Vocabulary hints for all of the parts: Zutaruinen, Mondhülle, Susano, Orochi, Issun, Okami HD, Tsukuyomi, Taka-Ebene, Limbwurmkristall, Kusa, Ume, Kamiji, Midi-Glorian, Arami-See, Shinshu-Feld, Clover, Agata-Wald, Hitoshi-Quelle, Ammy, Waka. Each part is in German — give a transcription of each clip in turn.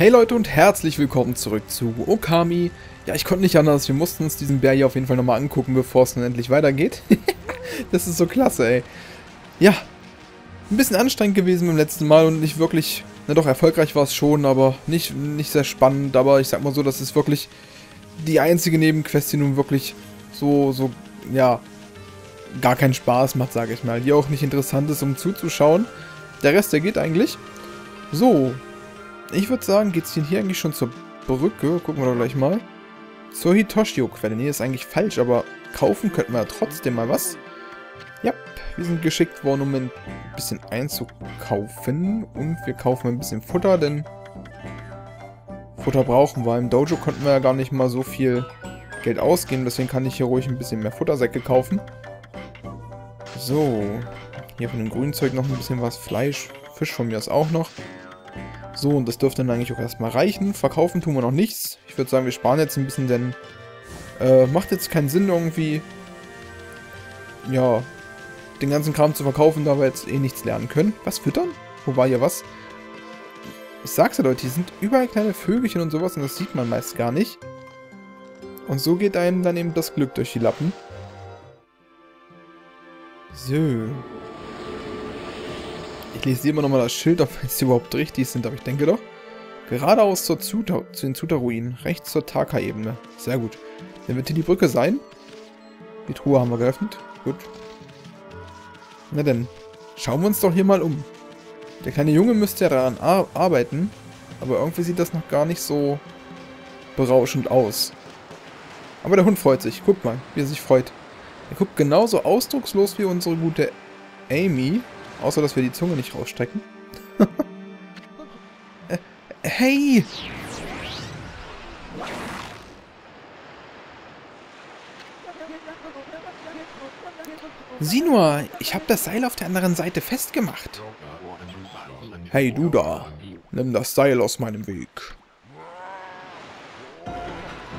Hey Leute und herzlich willkommen zurück zu Okami. Ja, ich konnte nicht anders, wir mussten uns diesen Bär hier auf jeden Fall nochmal angucken, bevor es dann endlich weitergeht. Das ist so klasse, ey. Ja, ein bisschen anstrengend gewesen beim letzten Mal und nicht wirklich, na doch, erfolgreich war es schon, aber nicht sehr spannend. Aber ich sag mal so, das ist wirklich die einzige Nebenquest, die nun wirklich so, ja, gar keinen Spaß macht, sage ich mal. Die auch nicht interessant ist, um zuzuschauen. Der Rest, der geht eigentlich. So, ich würde sagen, geht's denn hier eigentlich schon zur Brücke? Gucken wir doch gleich mal. Zur Hitoshi-Quelle. Nee, ist eigentlich falsch, aber kaufen könnten wir ja trotzdem mal was. Ja, wir sind geschickt worden, um ein bisschen einzukaufen. Und wir kaufen ein bisschen Futter, denn Futter brauchen wir. Im Dojo konnten wir ja gar nicht mal so viel Geld ausgeben, deswegen kann ich hier ruhig ein bisschen mehr Futtersäcke kaufen. So, hier von dem grünen Zeug noch ein bisschen was. Fleisch, Fisch von mir ist auch noch. So, und das dürfte dann eigentlich auch erstmal reichen. Verkaufen tun wir noch nichts. Ich würde sagen, wir sparen jetzt ein bisschen, denn macht jetzt keinen Sinn irgendwie, ja, den ganzen Kram zu verkaufen, da wir jetzt eh nichts lernen können. Was, füttern? Wo war hier was? Ich sag's ja, Leute, hier sind überall kleine Vögelchen und sowas und das sieht man meist gar nicht. Und so geht einem dann eben das Glück durch die Lappen. So. Ich lese immer nochmal das Schild, ob es überhaupt richtig sind, aber ich denke doch. Geradeaus zu den Zutaruinen, rechts zur Taka-Ebene. Sehr gut. Dann wird hier die Brücke sein. Die Truhe haben wir geöffnet. Gut. Na denn, schauen wir uns doch hier mal um. Der kleine Junge müsste ja daran arbeiten, aber irgendwie sieht das noch gar nicht so berauschend aus. Aber der Hund freut sich. Guck mal, wie er sich freut. Er guckt genauso ausdruckslos wie unsere gute Ammy. Außer, dass wir die Zunge nicht rausstrecken. Hey! Sieh nur, ich habe das Seil auf der anderen Seite festgemacht. Hey, du da. Nimm das Seil aus meinem Weg.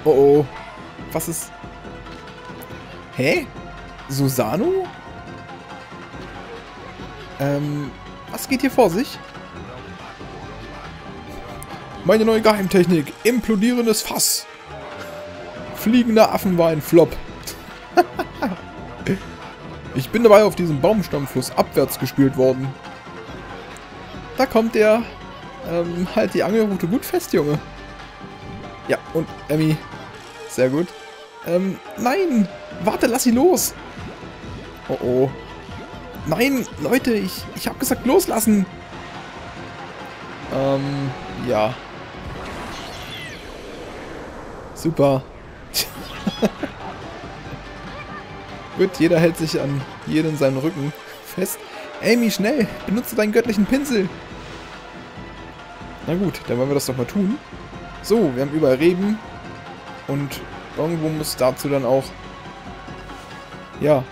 Oh oh. Was ist... Hä? Susano? Was geht hier vor sich? Meine neue Geheimtechnik. Implodierendes Fass. Fliegender Affenwein. Flop. Ich bin dabei auf diesem Baumstammfluss abwärts gespült worden. Da kommt der. Halt die Angelrute gut fest, Junge. Ja, und Ammy. Sehr gut. Nein. Warte, lass sie los. Oh oh. Nein, Leute, ich habe gesagt, loslassen. Ja. Super. Gut, jeder hält sich an jeden seinen Rücken fest. Ammy, schnell, benutze deinen göttlichen Pinsel. Na gut, dann wollen wir das doch mal tun. So, wir haben überall Reben. Und irgendwo muss dazu dann auch... Ja.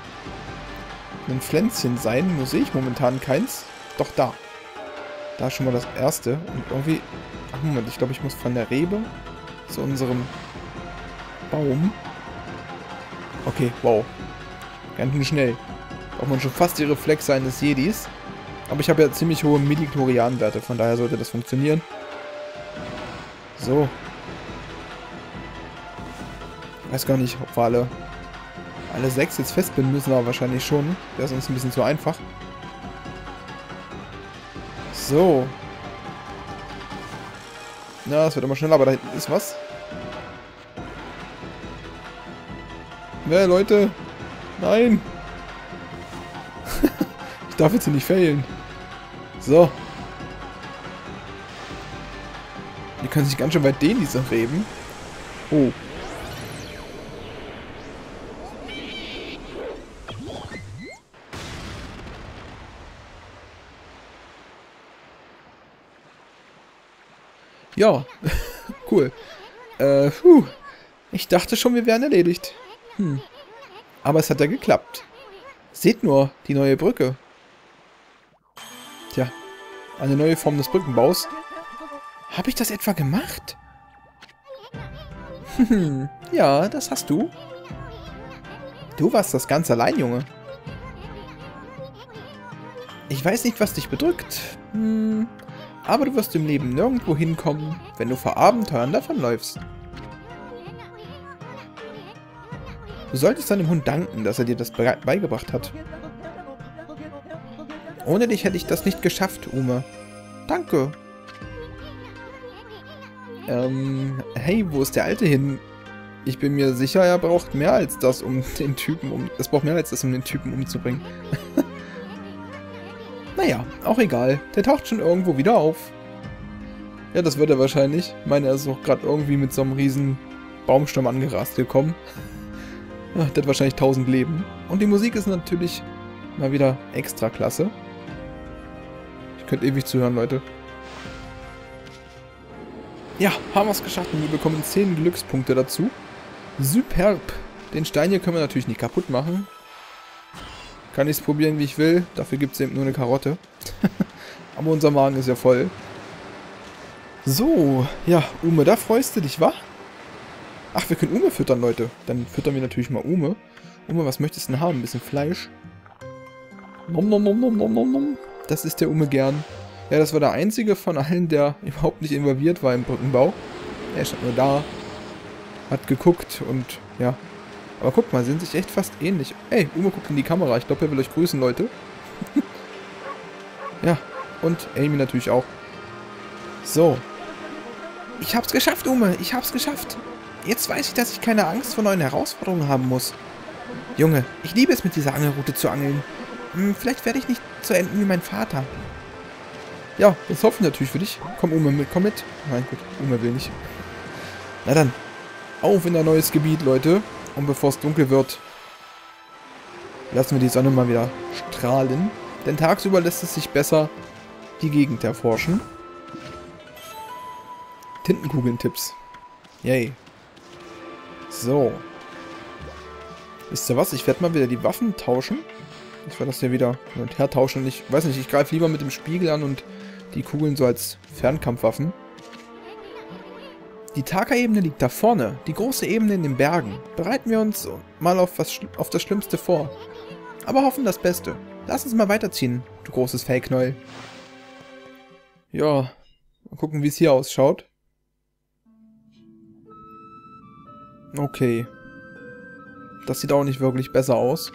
Ein Pflänzchen sein. Nur sehe ich momentan keins. Doch da. Da schon mal das erste. Und irgendwie... Ach Moment, ich glaube, ich muss von der Rebe zu unserem Baum. Okay, wow. Ganz schön schnell. Braucht man schon fast die Reflexe eines Jedis. Aber ich habe ja ziemlich hohe Midi-Glorian-Werte. Von daher sollte das funktionieren. So. Ich weiß gar nicht, ob wir alle sechs jetzt festbinden müssen, aber wahrscheinlich schon. Wäre sonst ein bisschen zu einfach. So. Na, es wird immer schneller, aber da hinten ist was. Ne, Leute. Nein. Ich darf jetzt hier nicht failen. So. Die können sich ganz schön weit dehnen, diese Reben. Oh. Ja, cool. Ich dachte schon, wir wären erledigt. Aber es hat ja geklappt. Seht nur, die neue Brücke. Tja, eine neue Form des Brückenbaus. Habe ich das etwa gemacht? Ja, das hast du. Du warst das ganz allein, Junge. Ich weiß nicht, was dich bedrückt. Aber du wirst im Leben nirgendwo hinkommen, wenn du vor Abenteuern davonläufst. Du solltest deinem Hund danken, dass er dir das beigebracht hat. Ohne dich hätte ich das nicht geschafft, Ume. Danke. Hey, wo ist der Alte hin? Ich bin mir sicher, er braucht mehr als das, um den Typen umzubringen. Naja, auch egal. Der taucht schon irgendwo wieder auf. Ja, das wird er wahrscheinlich. Ich meine, er ist auch gerade irgendwie mit so einem riesen Baumstamm angerast gekommen. Ach, der hat wahrscheinlich 1000 Leben. Und die Musik ist natürlich mal wieder extra klasse. Ich könnte ewig zuhören, Leute. Ja, haben wir es geschafft und wir bekommen 10 Glückspunkte dazu. Superb. Den Stein hier können wir natürlich nicht kaputt machen. Kann ich es probieren, wie ich will. Dafür gibt es eben nur eine Karotte. Aber unser Magen ist ja voll. So, ja, Ume, da freust du dich, wa? Ach, wir können Ume füttern, Leute. Dann füttern wir natürlich mal Ume. Ume, was möchtest du denn haben? Ein bisschen Fleisch. Nom, nom, nom, nom, nom, nom, nom. Das ist der Ume gern. Ja, das war der einzige von allen, der überhaupt nicht involviert war im Brückenbau. Er stand nur da, hat geguckt und ja. Aber guck mal, sind sich echt fast ähnlich. Ey, Ume guckt in die Kamera. Ich glaube, er will euch grüßen, Leute. Ja, und Amy natürlich auch. So. Ich hab's geschafft, Ume. Ich hab's geschafft. Jetzt weiß ich, dass ich keine Angst vor neuen Herausforderungen haben muss. Junge, ich liebe es, mit dieser Angelrute zu angeln. Hm, vielleicht werde ich nicht so enden wie mein Vater. Ja, das hoffe ich natürlich für dich. Komm, Ume, mit, komm mit. Nein, gut, Ume will nicht. Na dann, auf in ein neues Gebiet, Leute. Und bevor es dunkel wird, lassen wir die Sonne mal wieder strahlen. Denn tagsüber lässt es sich besser die Gegend erforschen. Tintenkugel-Tipps. Yay. So. Wisst ihr was? Ich werde mal wieder die Waffen tauschen. Ich werde das hier wieder hin und her tauschen. Und ich weiß nicht, ich greife lieber mit dem Spiegel an und die Kugeln so als Fernkampfwaffen. Die Taka-Ebene liegt da vorne, die große Ebene in den Bergen. Bereiten wir uns mal auf das Schlimmste vor. Aber hoffen das Beste. Lass uns mal weiterziehen, du großes Fellknäuel. Ja, mal gucken, wie es hier ausschaut. Okay. Das sieht auch nicht wirklich besser aus.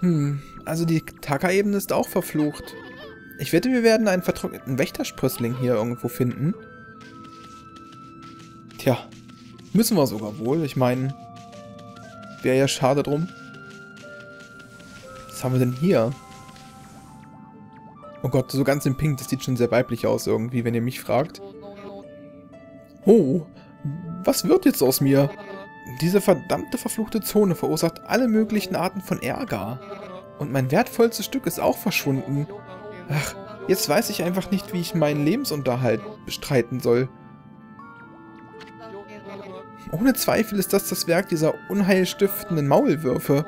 Hm, also die Taka-Ebene ist auch verflucht. Ich wette, wir werden einen vertrockneten Wächtersprössling hier irgendwo finden. Tja, müssen wir sogar wohl. Ich meine, wäre ja schade drum. Was haben wir denn hier? Oh Gott, so ganz in Pink, das sieht schon sehr weiblich aus irgendwie, wenn ihr mich fragt. Oh, was wird jetzt aus mir? Diese verdammte verfluchte Zone verursacht alle möglichen Arten von Ärger. Und mein wertvollstes Stück ist auch verschwunden. Ach, jetzt weiß ich einfach nicht, wie ich meinen Lebensunterhalt bestreiten soll. Ohne Zweifel ist das das Werk dieser unheilstiftenden Maulwürfe.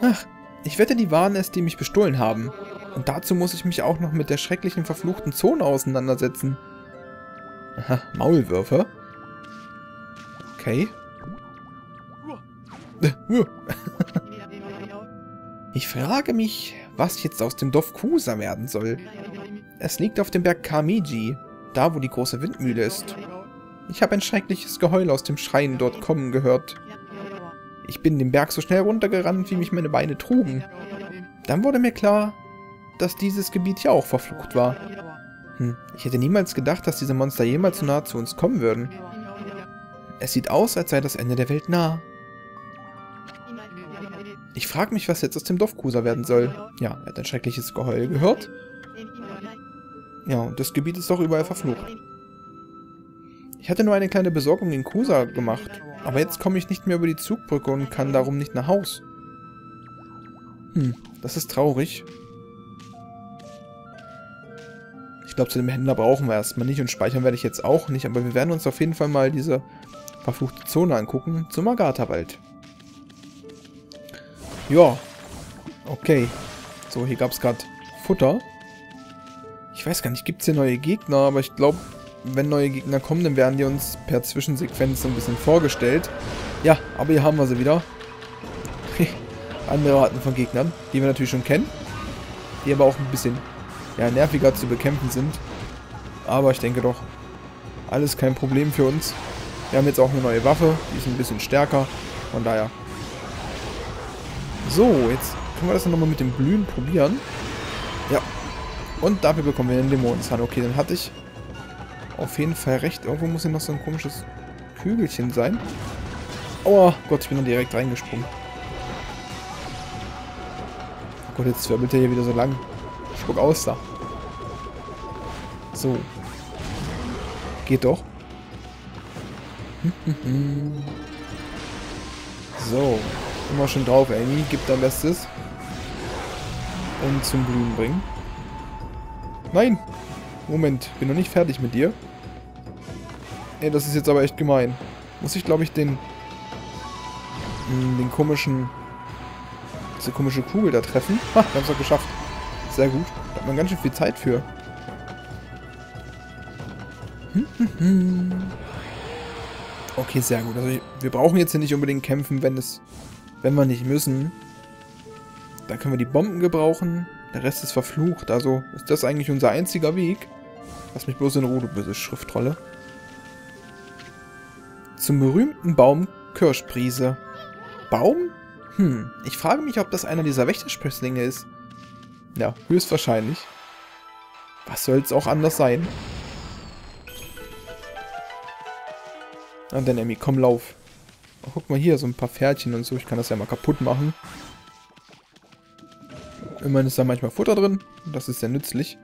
Ach, ich wette, die waren es, die mich bestohlen haben. Und dazu muss ich mich auch noch mit der schrecklichen verfluchten Zone auseinandersetzen. Aha, Maulwürfe? Okay. Ich frage mich, was jetzt aus dem Dorf Kusa werden soll. Es liegt auf dem Berg Kamiji, da wo die große Windmühle ist. Ich habe ein schreckliches Geheul aus dem Schrein dort kommen gehört. Ich bin den Berg so schnell runtergerannt, wie mich meine Beine trugen. Dann wurde mir klar, dass dieses Gebiet ja auch verflucht war. Hm, ich hätte niemals gedacht, dass diese Monster jemals so nah zu uns kommen würden. Es sieht aus, als sei das Ende der Welt nah. Ich frage mich, was jetzt aus dem Dorf Kusa werden soll. Ja, er hat ein schreckliches Geheul gehört. Ja, und das Gebiet ist doch überall verflucht. Ich hatte nur eine kleine Besorgung in Kusa gemacht, aber jetzt komme ich nicht mehr über die Zugbrücke und kann darum nicht nach Haus. Hm, das ist traurig. Ich glaube, zu dem Händler brauchen wir erstmal nicht und speichern werde ich jetzt auch nicht, aber wir werden uns auf jeden Fall mal diese verfluchte Zone angucken, zum Agata-Wald. Ja, okay. So, hier gab es gerade Futter. Ich weiß gar nicht, gibt es hier neue Gegner, aber ich glaube, wenn neue Gegner kommen, dann werden die uns per Zwischensequenz so ein bisschen vorgestellt. Ja, aber hier haben wir sie wieder. Andere Arten von Gegnern, die wir natürlich schon kennen, die aber auch ein bisschen ja, nerviger zu bekämpfen sind. Aber ich denke doch, alles kein Problem für uns. Wir haben jetzt auch eine neue Waffe, die ist ein bisschen stärker, von daher. So, jetzt können wir das nochmal mit dem Blühen probieren. Ja, und dafür bekommen wir den Dämonenzahn. Okay, dann hatte ich auf jeden Fall recht. Irgendwo muss hier noch so ein komisches Kügelchen sein. Oh Gott, ich bin da direkt reingesprungen. Oh Gott, jetzt wird er hier wieder so lang. Spuck aus da. So. Geht doch. So. Immer schon drauf, Amy. Gib dein Bestes. Und zum Blühen bringen. Nein! Moment, bin noch nicht fertig mit dir. Ey, das ist jetzt aber echt gemein. Muss ich, glaube ich, den komischen... diese komische Kugel da treffen. Ha, wir haben es doch geschafft. Sehr gut. Da hat man ganz schön viel Zeit für. Okay, sehr gut. Also wir brauchen jetzt hier nicht unbedingt kämpfen, wenn wir nicht müssen. Da können wir die Bomben gebrauchen. Der Rest ist verflucht. Also ist das eigentlich unser einziger Weg. Lass mich bloß in Ruhe, du böse Schriftrolle. Zum berühmten Baum Kirschprise. Baum? Hm, ich frage mich, ob das einer dieser Wächtersprösslinge ist. Ja, höchstwahrscheinlich. Was soll's auch anders sein? Na dann, Emmy, komm, lauf. Oh, guck mal hier, so ein paar Pferdchen und so. Ich kann das ja mal kaputt machen. Immerhin ist da manchmal Futter drin. Das ist sehr nützlich.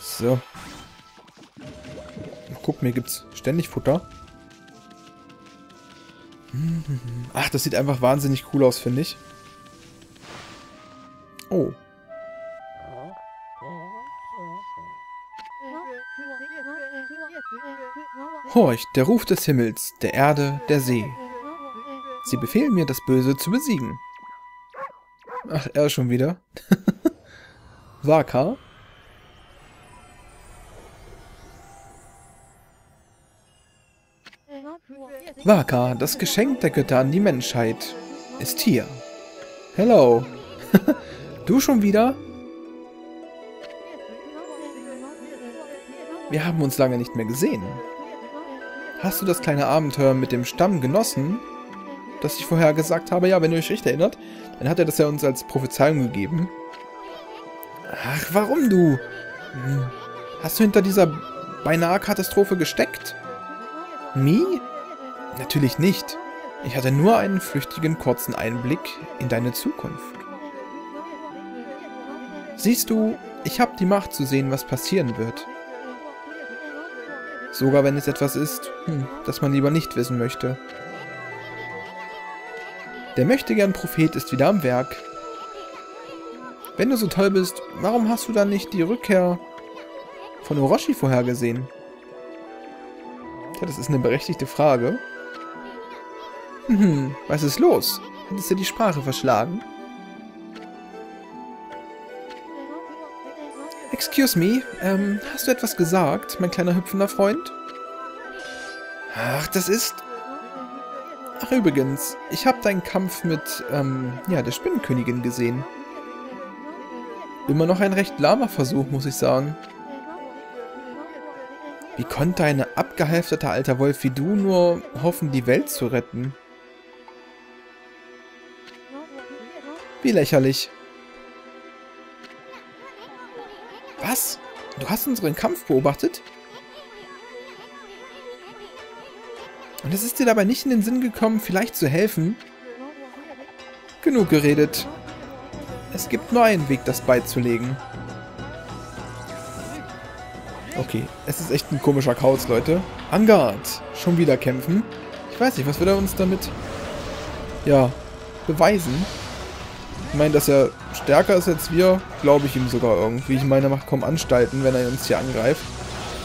So. Guck, mir gibt's ständig Futter. Ach, das sieht einfach wahnsinnig cool aus, finde ich. Oh. Horch, der Ruf des Himmels, der Erde, der See. Sie befehlen mir, das Böse zu besiegen. Ach, er schon wieder. Waka. Waka, das Geschenk der Götter an die Menschheit, ist hier. Hello. Du schon wieder? Wir haben uns lange nicht mehr gesehen. Hast du das kleine Abenteuer mit dem Stamm genossen, das ich vorher gesagt habe? Ja, wenn ihr euch recht erinnert, dann hat er das ja uns als Prophezeiung gegeben. Ach, warum du? Hast du hinter dieser beinahe Katastrophe gesteckt? Mie? Natürlich nicht. Ich hatte nur einen flüchtigen, kurzen Einblick in deine Zukunft. Siehst du, ich habe die Macht zu sehen, was passieren wird. Sogar wenn es etwas ist, das man lieber nicht wissen möchte. Der Möchtegern-Prophet ist wieder am Werk. Wenn du so toll bist, warum hast du dann nicht die Rückkehr von Orochi vorhergesehen? Das ist eine berechtigte Frage. Was ist los? Hättest du die Sprache verschlagen? Excuse me, hast du etwas gesagt, mein kleiner hüpfender Freund? Ach, das ist... Ach, übrigens, ich habe deinen Kampf mit, ja, der Spinnenkönigin gesehen. Immer noch ein recht lahmer Versuch, muss ich sagen. Wie konnte ein abgehalfterter alter Wolf wie du nur hoffen, die Welt zu retten? Wie lächerlich. Was? Du hast unseren Kampf beobachtet? Und es ist dir dabei nicht in den Sinn gekommen, vielleicht zu helfen? Genug geredet. Es gibt nur einen Weg, das beizulegen. Okay, es ist echt ein komischer Kauz, Leute. Angard, schon wieder kämpfen. Ich weiß nicht, was will er uns damit, ja, beweisen? Ich meine, dass er stärker ist als wir, glaube ich ihm sogar irgendwie. Ich meine, er macht kaum Anstalten, wenn er uns hier angreift.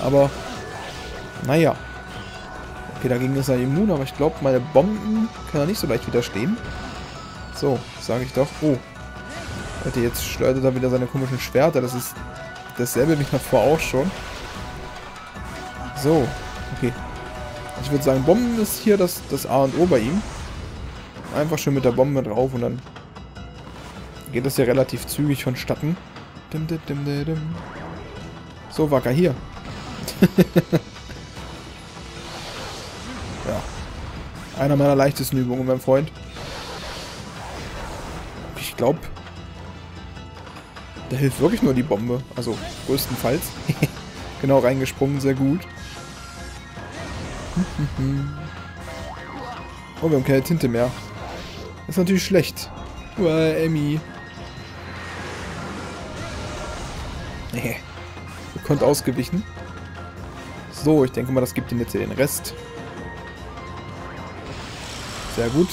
Aber, naja. Okay, dagegen ist er immun, aber ich glaube, meine Bomben kann er nicht so leicht widerstehen. So, sage ich doch. Oh, Leute, jetzt schleudert er wieder seine komischen Schwerter. Das ist dasselbe wie davor auch schon. So, okay. Ich würde sagen, Bomben ist hier das A und O bei ihm. Einfach schön mit der Bombe drauf und dann geht das ja relativ zügig vonstatten. Dim, dim, dim, dim. So, Waka, hier. Ja. Einer meiner leichtesten Übungen, mein Freund. Ich glaube, da hilft wirklich nur die Bombe. Also, größtenteils. Genau, reingesprungen, sehr gut. Oh, wir haben keine Tinte mehr. Das ist natürlich schlecht. Ammy. Nee. Ihr könnt ausgewichen. So, ich denke mal, das gibt Ihnen jetzt den Rest. Sehr gut.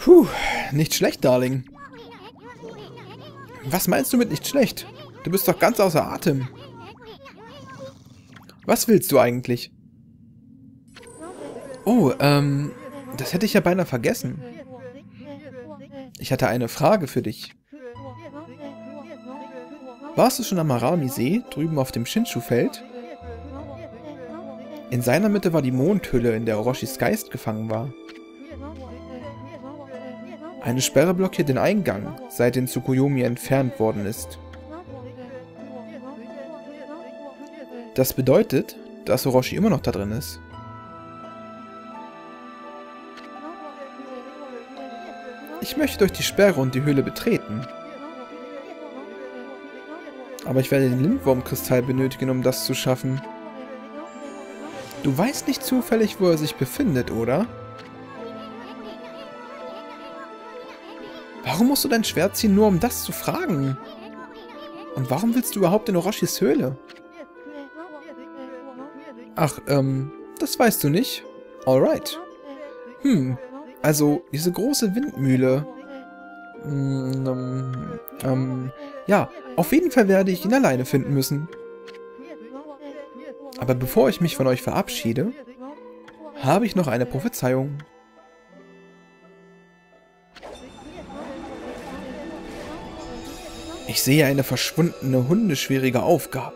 Puh, nicht schlecht, Darling. Was meinst du mit nicht schlecht? Du bist doch ganz außer Atem. Was willst du eigentlich? Oh, das hätte ich ja beinahe vergessen. Ich hatte eine Frage für dich. Warst du schon am Arami-See, drüben auf dem Shinshu-Feld? In seiner Mitte war die Mondhülle, in der Orochis Geist gefangen war. Eine Sperre blockiert den Eingang, seitdem Tsukuyomi entfernt worden ist. Das bedeutet, dass Orochi immer noch da drin ist. Ich möchte durch die Sperre und die Höhle betreten. Aber ich werde den Limbwurmkristall benötigen, um das zu schaffen. Du weißt nicht zufällig, wo er sich befindet, oder? Warum musst du dein Schwert ziehen, nur um das zu fragen? Und warum willst du überhaupt in Orochis Höhle? Ach, das weißt du nicht? Alright. Hm, also, diese große Windmühle. Ja, auf jeden Fall werde ich ihn alleine finden müssen. Aber bevor ich mich von euch verabschiede, habe ich noch eine Prophezeiung. Ich sehe eine verschwundene, hundeschwierige Aufgabe.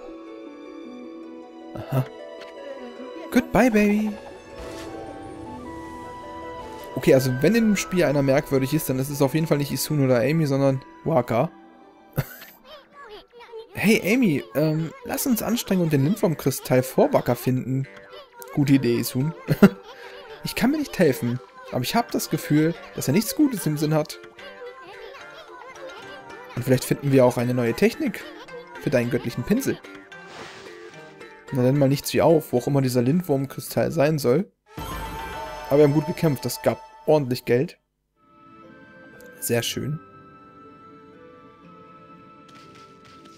Aha. Goodbye, Baby. Okay, also wenn im Spiel einer merkwürdig ist, dann ist es auf jeden Fall nicht Issun oder Ammy, sondern Waka. Hey, Ammy, lass uns anstrengen und den Limbwurmkristall vor Waka finden. Gute Idee, Issun. Ich kann mir nicht helfen, aber ich habe das Gefühl, dass er nichts Gutes im Sinn hat. Und vielleicht finden wir auch eine neue Technik für deinen göttlichen Pinsel. Na, dann mal nichts wie auf, wo auch immer dieser Limbwurmkristall sein soll. Aber wir haben gut gekämpft, das gab ordentlich Geld. Sehr schön.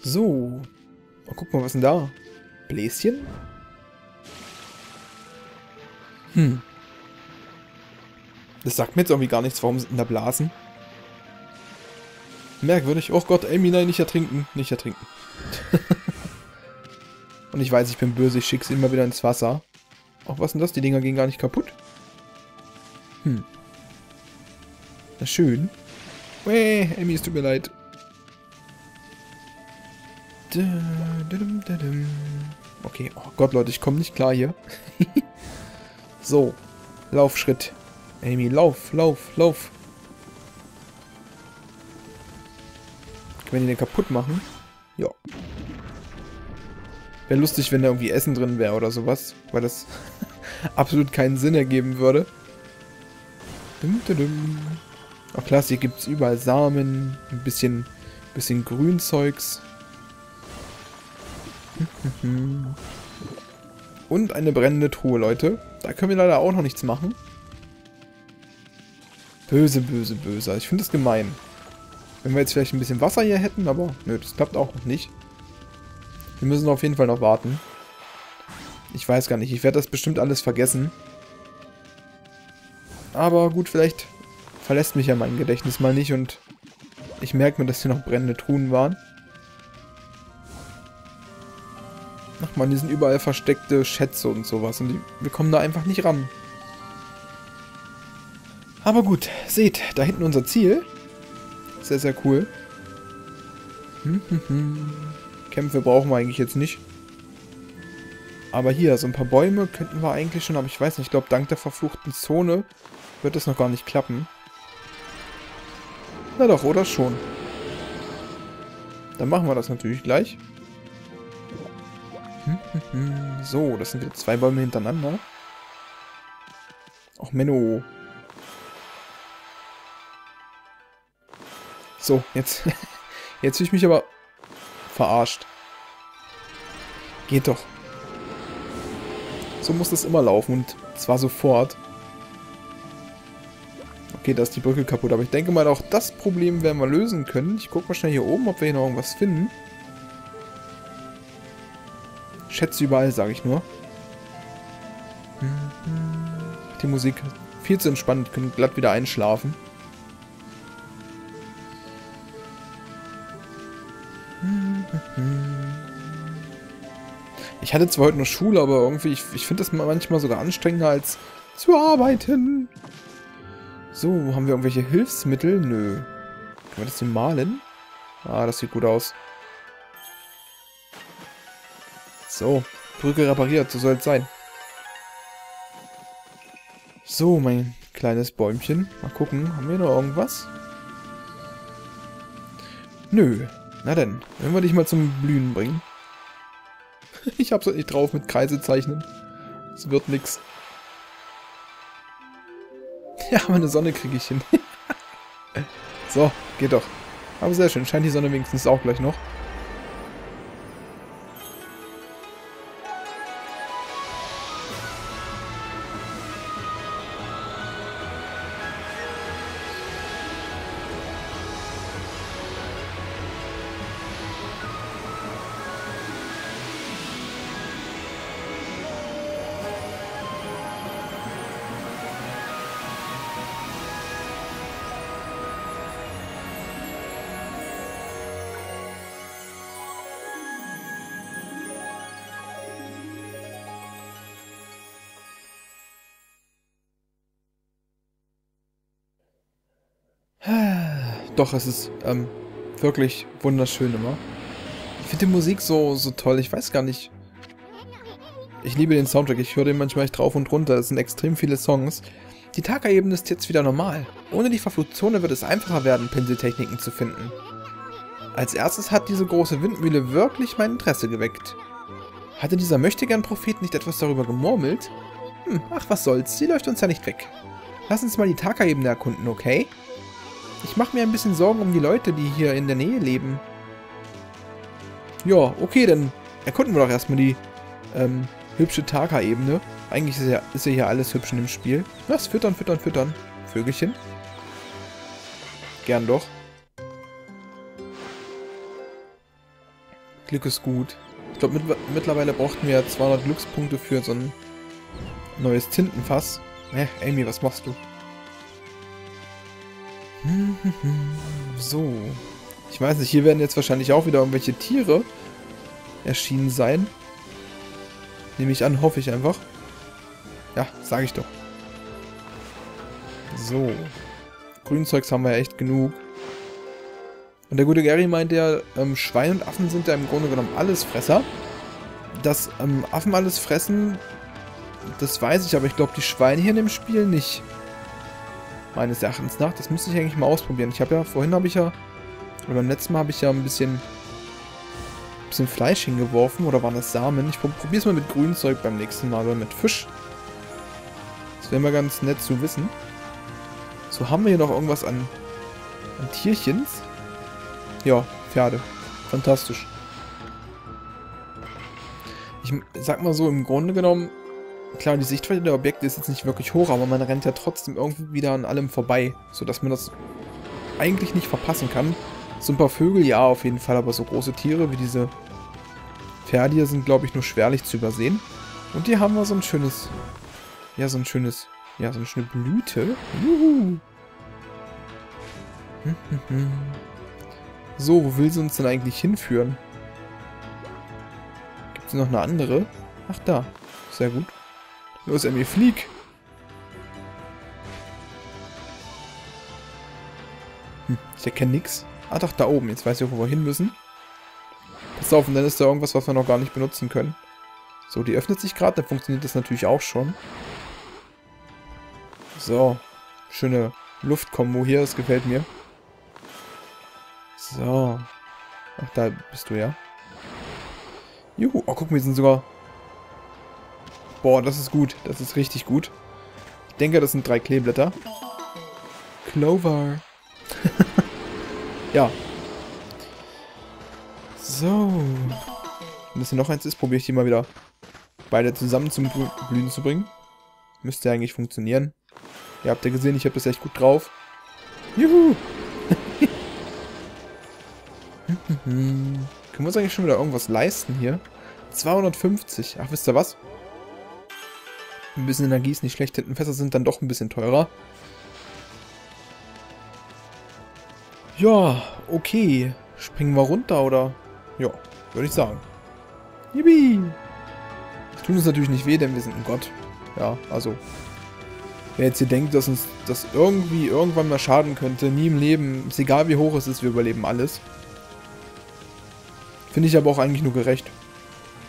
So. Oh, guck mal, was denn da? Bläschen? Hm. Das sagt mir jetzt irgendwie gar nichts, warum sind denn da Blasen? Merkwürdig. Oh Gott, Ammy, nein, nicht ertrinken. Nicht ertrinken. Und ich weiß, ich bin böse, ich schicke sie immer wieder ins Wasser. Auch was denn das? Die Dinger gehen gar nicht kaputt. Hm. Na schön. Ammy, es tut mir leid. Okay, oh Gott, Leute, ich komme nicht klar hier. So, Laufschritt. Ammy, lauf, lauf, lauf. Können wir den kaputt machen? Ja. Wäre lustig, wenn da irgendwie Essen drin wäre oder sowas, weil das absolut keinen Sinn ergeben würde. Auch klar, hier gibt es überall Samen, ein bisschen Grünzeugs. Und eine brennende Truhe, Leute. Da können wir leider auch noch nichts machen. Böse, böse, böse. Ich finde das gemein. Wenn wir jetzt vielleicht ein bisschen Wasser hier hätten, aber nö, das klappt auch noch nicht. Wir müssen auf jeden Fall noch warten. Ich weiß gar nicht, ich werde das bestimmt alles vergessen. Aber gut, vielleicht verlässt mich ja mein Gedächtnis mal nicht und ich merke mir, dass hier noch brennende Truhen waren. Ach man, hier sind überall versteckte Schätze und sowas und wir kommen da einfach nicht ran. Aber gut, seht, da hinten unser Ziel. Sehr, sehr cool. Kämpfe brauchen wir eigentlich jetzt nicht. Aber hier, so ein paar Bäume könnten wir eigentlich schon, aber ich weiß nicht, ich glaube, dank der verfluchten Zone wird das noch gar nicht klappen. Na doch, oder schon. Dann machen wir das natürlich gleich. So, das sind wieder 2 Bäume hintereinander. Ach, Menno. So, jetzt... Jetzt fühle ich mich aber verarscht. Geht doch. So muss das immer laufen und zwar sofort. Okay, da ist die Brücke kaputt, aber ich denke mal, auch das Problem werden wir lösen können. Ich gucke mal schnell hier oben, ob wir hier noch irgendwas finden. Schätze überall, sage ich nur. Die Musik viel zu entspannt, können glatt wieder einschlafen. Ich hatte zwar heute noch Schule, aber irgendwie, ich finde das manchmal sogar anstrengender als zu arbeiten. So, haben wir irgendwelche Hilfsmittel? Nö. Können wir das denn malen? Ah, das sieht gut aus. So, Brücke repariert, so soll es sein. So, mein kleines Bäumchen. Mal gucken, haben wir noch irgendwas? Nö. Na denn, wenn wir dich mal zum Blühen bringen. Ich hab's heute nicht drauf mit Kreise zeichnen. Es wird nix. Ja, aber eine Sonne kriege ich hin. So, geht doch. Aber sehr schön, scheint die Sonne wenigstens auch gleich noch. Doch, es ist wirklich wunderschön immer. Ich finde die Musik so toll, ich weiß gar nicht. Ich liebe den Soundtrack, ich höre den manchmal echt drauf und runter, es sind extrem viele Songs. Die Taka-Ebene ist jetzt wieder normal. Ohne die Verflutzone wird es einfacher werden, Pinseltechniken zu finden. Als erstes hat diese große Windmühle wirklich mein Interesse geweckt. Hatte dieser Möchtegern-Prophet nicht etwas darüber gemurmelt? Hm, ach was soll's, sie läuft uns ja nicht weg. Lass uns mal die Taka-Ebene erkunden, okay? Ich mache mir ein bisschen Sorgen um die Leute, die hier in der Nähe leben. Ja, okay, dann erkunden wir doch erstmal die hübsche Taka-Ebene. Eigentlich ist ja hier alles hübsch in dem Spiel. Was? Füttern, füttern, füttern. Vögelchen. Gern doch. Glück ist gut. Ich glaube, mittlerweile brauchten wir 200 Glückspunkte für so ein neues Tintenfass. Amy, was machst du? So. Ich weiß nicht, hier werden jetzt wahrscheinlich auch wieder irgendwelche Tiere erschienen sein. Nehme ich an, hoffe ich einfach. Ja, sage ich doch. So. Grünzeugs haben wir ja echt genug. Und der gute Gary meint ja, Schweine und Affen sind ja im Grunde genommen Allesfresser. Dass Affen alles fressen, das weiß ich, aber ich glaube, die Schweine hier in dem Spiel nicht. Meines Erachtens nach. Das müsste ich eigentlich mal ausprobieren. Ich habe ja, oder beim letzten Mal habe ich ja ein bisschen Fleisch hingeworfen. Oder waren das Samen? Ich probiere es mal mit Grünzeug beim nächsten Mal. Oder mit Fisch. Das wäre mal ganz nett zu wissen. So, haben wir hier noch irgendwas an Tierchens? Ja, Pferde. Fantastisch. Ich sag mal so, im Grunde genommen... Klar, die Sichtweite der Objekte ist jetzt nicht wirklich hoch, aber man rennt ja trotzdem irgendwie wieder an allem vorbei, sodass man das eigentlich nicht verpassen kann. So ein paar Vögel, ja, auf jeden Fall, aber so große Tiere wie diese Pferde hier sind, glaube ich, nur schwerlich zu übersehen. Und hier haben wir so eine schöne Blüte. Juhu! So, wo will sie uns denn eigentlich hinführen? Gibt es noch eine andere? Ach, da. Sehr gut. Los, Emmy, flieg! Ich erkenne nichts. Ah doch, da oben. Jetzt weiß ich, wo wir hin müssen. Pass auf, und dann ist da irgendwas, was wir noch gar nicht benutzen können. So, die öffnet sich gerade. Dann funktioniert das natürlich auch schon. So. Schöne Luftkombo hier. Das gefällt mir. So. Ach, da bist du ja. Juhu. Oh, guck mal, wir sind sogar... Boah, das ist gut. Das ist richtig gut. Ich denke, das sind 3 Kleeblätter. Clover. Ja. So. Wenn das hier noch eins ist, probiere ich die mal wieder beide zusammen zum Blühen zu bringen. Müsste eigentlich funktionieren. Ihr habt ja gesehen, ich habe das echt gut drauf. Juhu! Können wir uns eigentlich schon wieder irgendwas leisten hier? 250. Ach, wisst ihr was? Ein bisschen Energie ist nicht schlecht. Tintenfässer sind dann doch ein bisschen teurer. Ja, okay. Springen wir runter, oder? Ja, würde ich sagen. Yippie! Das tut uns natürlich nicht weh, denn wir sind ein Gott. Ja, also... Wer jetzt hier denkt, dass uns das irgendwie irgendwann mal schaden könnte, nie im Leben, ist egal wie hoch es ist, wir überleben alles. Finde ich aber auch eigentlich nur gerecht.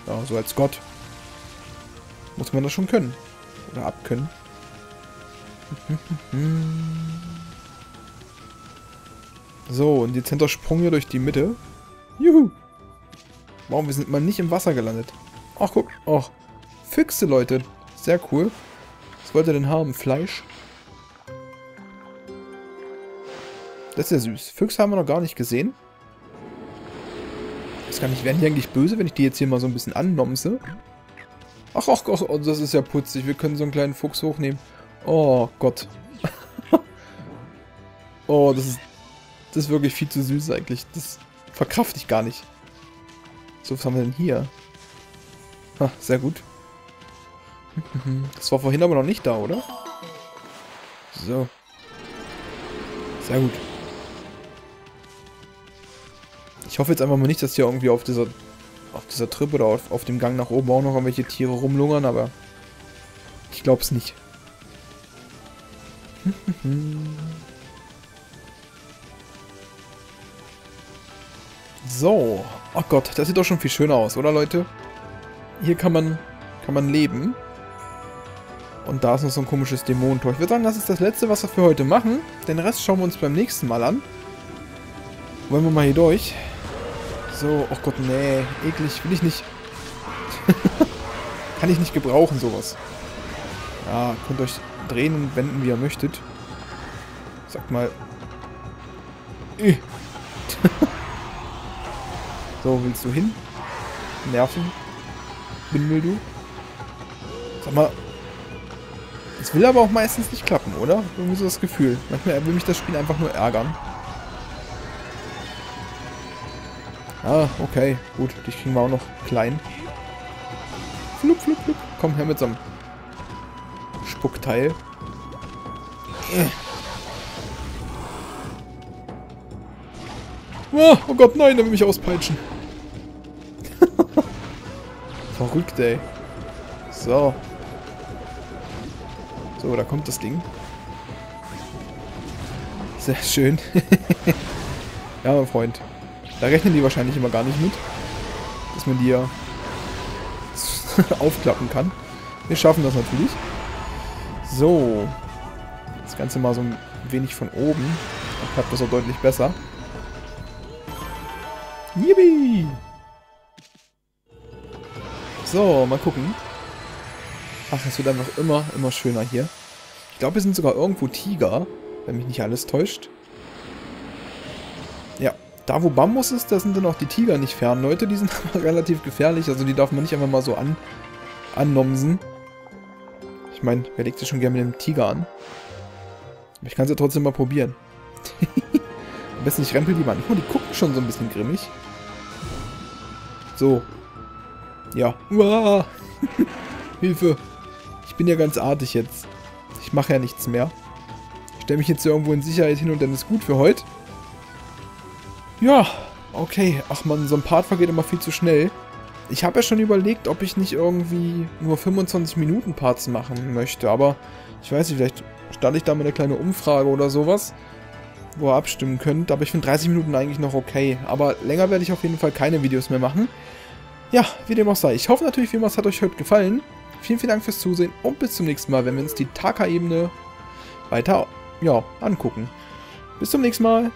Ja, so als Gott. Muss man das schon können. Oder abkönnen. So, ein dezenter Sprung hier durch die Mitte. Juhu! Wow, wir sind mal nicht im Wasser gelandet. Ach, guck. Ach, Füchse, Leute. Sehr cool. Was wollt ihr denn haben? Fleisch? Das ist ja süß. Füchse haben wir noch gar nicht gesehen. Ich weiß gar nicht, werden die eigentlich böse, wenn ich die jetzt hier mal so ein bisschen annomse? Ach, ach, ach, oh, das ist ja putzig. Wir können so einen kleinen Fuchs hochnehmen. Oh Gott. Oh, das ist wirklich viel zu süß eigentlich. Das verkrafte ich gar nicht. So, was haben wir denn hier? Ha, sehr gut. Das war vorhin aber noch nicht da, oder? So. Sehr gut. Ich hoffe jetzt einfach mal nicht, dass hier irgendwie auf dieser Trip oder auf dem Gang nach oben auch noch irgendwelche Tiere rumlungern, aber ich glaube es nicht. So. Oh Gott, das sieht doch schon viel schöner aus, oder Leute? Hier kann man leben. Und da ist noch so ein komisches Dämonentor. Ich würde sagen, das ist das Letzte, was wir für heute machen. Den Rest schauen wir uns beim nächsten Mal an. Wollen wir mal hier durch. So, oh Gott, nee. Eklig, will ich nicht. Kann ich nicht gebrauchen, sowas. Ja, könnt euch drehen und wenden, wie ihr möchtet. Sagt mal. So, willst du hin? Nerven. Bindel du. Sag mal. Es will aber auch meistens nicht klappen, oder? Irgendwie so das Gefühl. Manchmal will mich das Spiel einfach nur ärgern. Ah, okay. Gut, dich kriegen wir auch noch klein. Flup, flup, flup. Komm her mit so einem Spuckteil. Oh Gott, nein, der will mich auspeitschen. Verrückt, ey. So. So, da kommt das Ding. Sehr schön. Ja, mein Freund. Da rechnen die wahrscheinlich immer gar nicht mit, dass man die ja aufklappen kann. Wir schaffen das natürlich. So. Das Ganze mal so ein wenig von oben. Dann klappt das auch deutlich besser. Yippie! So, mal gucken. Ach, es wird einfach immer schöner hier. Ich glaube, wir sind sogar irgendwo Tiger, wenn mich nicht alles täuscht. Ja, da wo Bambus ist, da sind dann auch die Tiger nicht fern. Leute, die sind aber relativ gefährlich, also die darf man nicht einfach mal so annomsen. Ich meine, wer legt sich schon gerne mit dem Tiger an? Ich kann es ja trotzdem mal probieren. Am besten ich rempel die mal an. Oh, die gucken schon so ein bisschen grimmig. So. Ja. Uah. Hilfe. Ich bin ja ganz artig jetzt. Ich mache ja nichts mehr. Ich stelle mich jetzt hier irgendwo in Sicherheit hin und dann ist gut für heute. Ja, okay. Ach man, so ein Part vergeht immer viel zu schnell. Ich habe ja schon überlegt, ob ich nicht irgendwie nur 25 Minuten Parts machen möchte, aber ich weiß nicht, vielleicht starte ich da mal eine kleine Umfrage oder sowas, wo ihr abstimmen könnt. Aber ich finde 30 Minuten eigentlich noch okay. Aber länger werde ich auf jeden Fall keine Videos mehr machen. Ja, wie dem auch sei. Ich hoffe natürlich, wie immer, es hat euch heute gefallen. Vielen, vielen Dank fürs Zusehen und bis zum nächsten Mal, wenn wir uns die Taka-Ebene weiter, ja, angucken. Bis zum nächsten Mal.